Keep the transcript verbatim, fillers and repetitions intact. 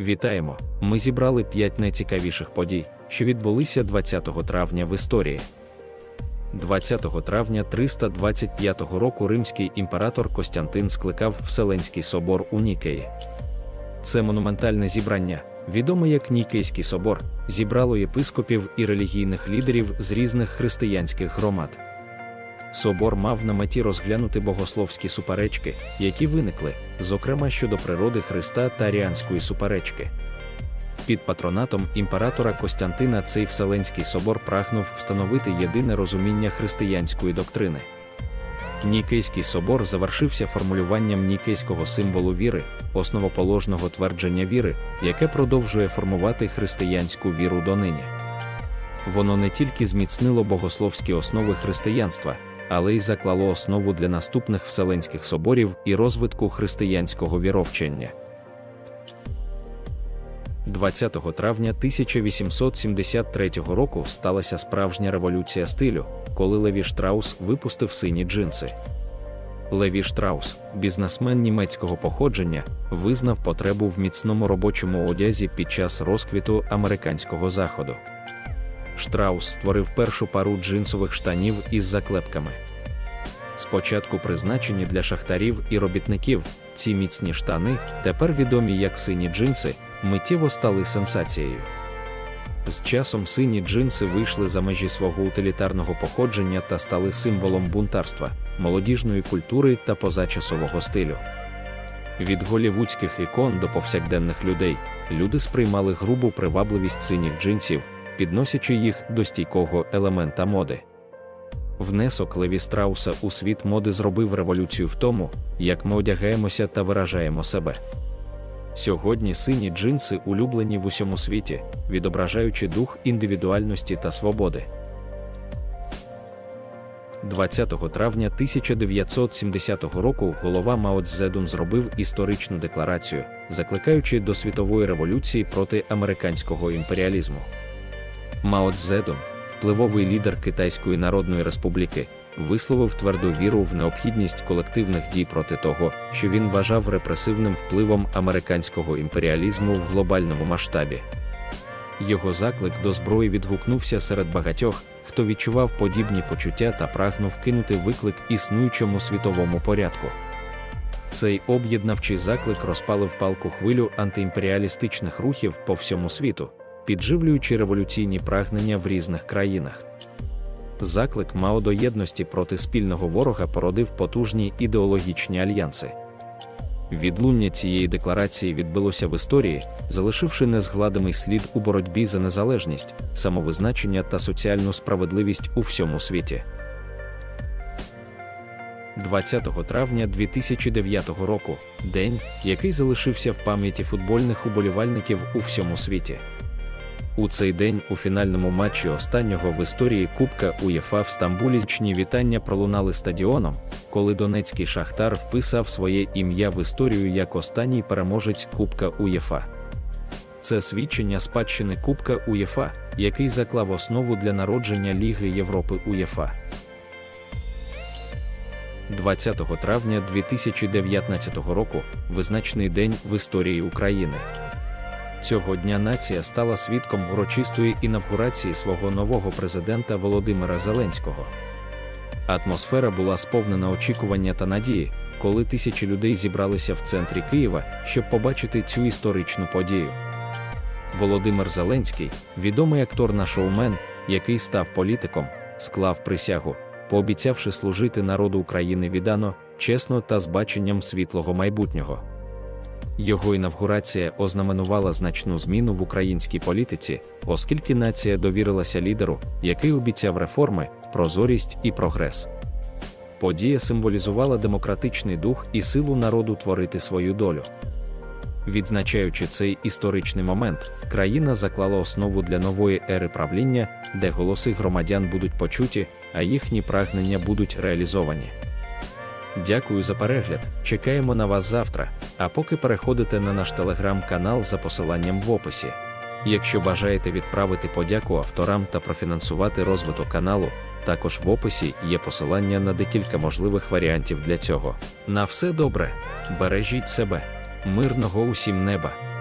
Вітаємо! Ми зібрали п'ять найцікавіших подій, що відбулися двадцятого травня в історії. двадцятого травня триста двадцять п'ятого року римський імператор Костянтин скликав Вселенський собор у Нікеї. Це монументальне зібрання, відоме як Нікейський собор, зібрало єпископів і релігійних лідерів з різних християнських громад. Собор мав на меті розглянути богословські суперечки, які виникли, зокрема щодо природи Христа та аріанської суперечки. Під патронатом імператора Костянтина цей Вселенський собор прагнув встановити єдине розуміння християнської доктрини. Нікейський собор завершився формулюванням нікейського символу віри, основоположного твердження віри, яке продовжує формувати християнську віру донині. Воно не тільки зміцнило богословські основи християнства, але й заклало основу для наступних Вселенських соборів і розвитку християнського віровчення. двадцятого травня тисяча вісімсот сімдесят третього року сталася справжня революція стилю, коли Леві Штраус випустив сині джинси. Леві Штраус, бізнесмен німецького походження, визнав потребу в міцному робочому одязі під час розквіту американського заходу. Штраус створив першу пару джинсових штанів із заклепками. Спочатку призначені для шахтарів і робітників, ці міцні штани, тепер відомі як сині джинси, миттєво стали сенсацією. З часом сині джинси вийшли за межі свого утилітарного походження та стали символом бунтарства, молодіжної культури та позачасового стилю. Від голівудських ікон до повсякденних людей, люди сприймали грубу привабливість синіх джинсів, підносячи їх до стійкого елемента моди. Внесок Леві Штрауса у світ моди зробив революцію в тому, як ми одягаємося та виражаємо себе. Сьогодні сині джинси улюблені в усьому світі, відображаючи дух індивідуальності та свободи. двадцятого травня тисяча дев'ятсот сімдесятого року голова Мао Цзедун зробив історичну декларацію, закликаючи до світової революції проти американського імперіалізму. Мао Цзедун, впливовий лідер Китайської Народної Республіки, висловив тверду віру в необхідність колективних дій проти того, що він вважав репресивним впливом американського імперіалізму в глобальному масштабі. Його заклик до зброї відгукнувся серед багатьох, хто відчував подібні почуття та прагнув кинути виклик існуючому світовому порядку. Цей об'єднавчий заклик розпалив палку хвилю антиімперіалістичних рухів по всьому світу, підживлюючи революційні прагнення в різних країнах. Заклик Мао до єдності проти спільного ворога породив потужні ідеологічні альянси. Відлуння цієї декларації відбилося в історії, залишивши незгладимий слід у боротьбі за незалежність, самовизначення та соціальну справедливість у всьому світі. двадцятого травня дві тисячі дев'ятого року – день, який залишився в пам'яті футбольних уболівальників у всьому світі. У цей день у фінальному матчі останнього в історії Кубка УЄФА в Стамбулі гучні вітання пролунали стадіоном, коли Донецький Шахтар вписав своє ім'я в історію як останній переможець Кубка УЄФА. Це свідчення спадщини Кубка УЄФА, який заклав основу для народження Ліги Європи УЄФА. двадцятого травня дві тисячі дев'ятнадцятого року – визначний день в історії України. Цього дня нація стала свідком урочистої інавгурації свого нового президента Володимира Зеленського. Атмосфера була сповнена очікування та надії, коли тисячі людей зібралися в центрі Києва, щоб побачити цю історичну подію. Володимир Зеленський, відомий актор-шоумен, який став політиком, склав присягу, пообіцявши служити народу України віддано, чесно та з баченням світлого майбутнього. Його інавгурація ознаменувала значну зміну в українській політиці, оскільки нація довірилася лідеру, який обіцяв реформи, прозорість і прогрес. Подія символізувала демократичний дух і силу народу творити свою долю. Відзначаючи цей історичний момент, країна заклала основу для нової ери правління, де голоси громадян будуть почуті, а їхні прагнення будуть реалізовані. Дякую за перегляд, чекаємо на вас завтра, а поки переходите на наш телеграм-канал за посиланням в описі. Якщо бажаєте відправити подяку авторам та профінансувати розвиток каналу, також в описі є посилання на декілька можливих варіантів для цього. На все добре, бережіть себе, мирного усім неба!